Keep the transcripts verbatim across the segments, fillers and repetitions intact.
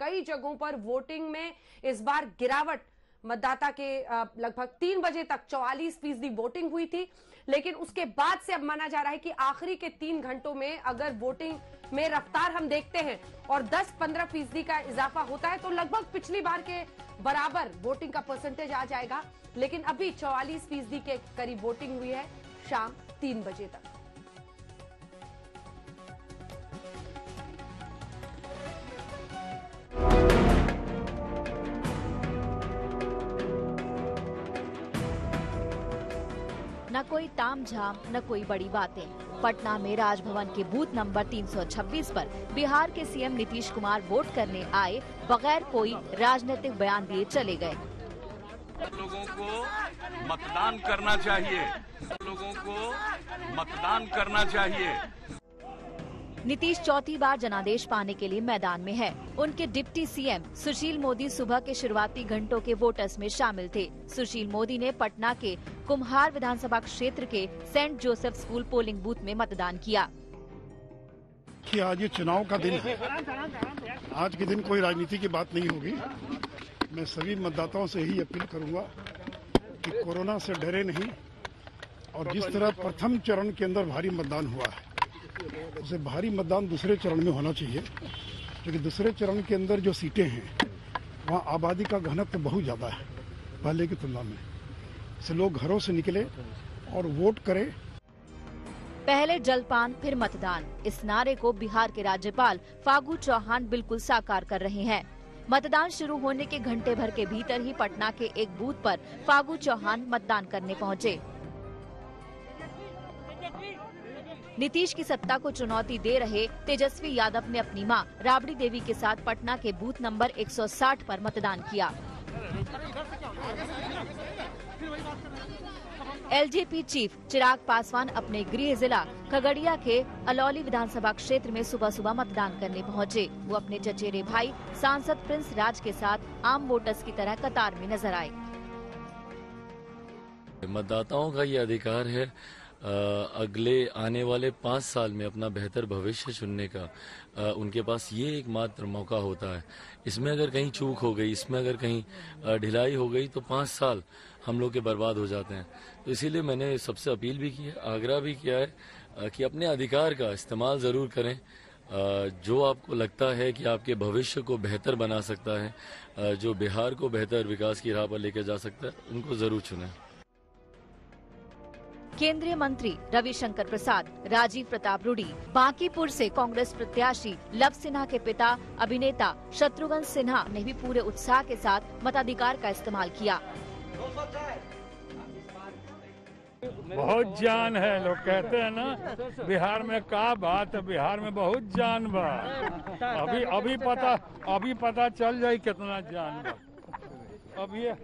कई जगहों पर वोटिंग में इस बार गिरावट, मतदाता के लगभग तीन बजे तक चौवालीस फीसदी वोटिंग हुई थी, लेकिन उसके बाद से अब माना जा रहा है कि आखिरी के तीन घंटों में अगर वोटिंग में रफ्तार हम देखते हैं और दस पंद्रह फीसदी का इजाफा होता है तो लगभग पिछली बार के बराबर वोटिंग का परसेंटेज आ जाएगा। लेकिन अभी चौवालीस फीसदी के करीब वोटिंग हुई है शाम तीन बजे तक। न कोई ताम झाम, न कोई बड़ी बातें। पटना में राजभवन के बूथ नंबर तीन सौ छब्बीस पर बिहार के सीएम नीतीश कुमार वोट करने आए बगैर कोई राजनीतिक बयान दिए चले गए। लोगों को मतदान करना चाहिए, लोगों को मतदान करना चाहिए। नीतीश चौथी बार जनादेश पाने के लिए मैदान में है। उनके डिप्टी सीएम सुशील मोदी सुबह के शुरुआती घंटों के वोटर्स में शामिल थे। सुशील मोदी ने पटना के कुम्हार विधानसभा क्षेत्र के saint Joseph school polling booth में मतदान किया। कि आज ये चुनाव का दिन है, आज के दिन कोई राजनीति की बात नहीं होगी। मैं सभी मतदाताओं से ही अपील करूंगा कि कोरोना से डरे नहीं और जिस तरह प्रथम चरण के अंदर भारी मतदान हुआ है उसे भारी मतदान दूसरे चरण में होना चाहिए, क्योंकि दूसरे चरण के अंदर जो सीटें हैं वहाँ आबादी का घनत्व बहुत ज़्यादा है पहले की तुलना में, इससे लोग घरों से निकले और वोट करें। पहले जलपान फिर मतदान, इस नारे को बिहार के राज्यपाल फागू चौहान बिल्कुल साकार कर रहे हैं। मतदान शुरू होने के घंटे भर के भीतर ही पटना के एक बूथ पर फागू चौहान मतदान करने पहुँचे। नीतीश की सत्ता को चुनौती दे रहे तेजस्वी यादव ने अपनी मां राबड़ी देवी के साथ पटना के बूथ नंबर एक सौ साठ पर मतदान किया। एलजेपी चीफ चिराग पासवान अपने गृह जिला खगड़िया के अलौली विधानसभा क्षेत्र में सुबह सुबह मतदान करने पहुंचे। वो अपने चचेरे भाई सांसद प्रिंस राज के साथ आम वोटर्स की तरह कतार में नजर आए। मतदाताओं का ये अधिकार है अगले आने वाले पाँच साल में अपना बेहतर भविष्य चुनने का, उनके पास ये एकमात्र मौका होता है। इसमें अगर कहीं चूक हो गई, इसमें अगर कहीं ढिलाई हो गई तो पाँच साल हम लोग के बर्बाद हो जाते हैं। तो इसीलिए मैंने सबसे अपील भी की है, आग्रह भी किया है कि अपने अधिकार का इस्तेमाल ज़रूर करें। जो आपको लगता है कि आपके भविष्य को बेहतर बना सकता है, जो बिहार को बेहतर विकास की राह पर लेकर जा सकता है, उनको ज़रूर चुनें। केंद्रीय मंत्री रविशंकर प्रसाद, राजीव प्रताप रूडी, बांकीपुर से कांग्रेस प्रत्याशी लव सिन्हा के पिता अभिनेता शत्रुघ्न सिन्हा ने भी पूरे उत्साह के साथ मताधिकार का इस्तेमाल किया। बहुत जान है, लोग कहते हैं ना बिहार में क्या बात है, बिहार में बहुत जान बा। अभी अभी पता अभी पता चल जाए कितना जान बा। अब ये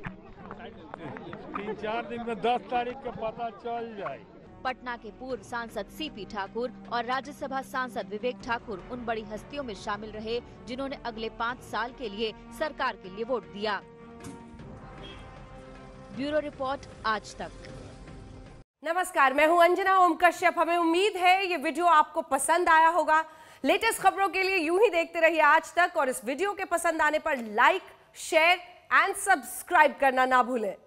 तीन चार दिन में दस तारीख का पता चल जाए। पटना के पूर्व सांसद सी पी ठाकुर और राज्यसभा सांसद विवेक ठाकुर उन बड़ी हस्तियों में शामिल रहे जिन्होंने अगले पाँच साल के लिए सरकार के लिए वोट दिया। ब्यूरो रिपोर्ट, आज तक। नमस्कार, मैं हूं अंजना ओम कश्यप। हमें उम्मीद है ये वीडियो आपको पसंद आया होगा। लेटेस्ट खबरों के लिए यूं ही देखते रहिए आज तक, और इस वीडियो के पसंद आने पर लाइक, शेयर एंड सब्सक्राइब करना ना भूलें।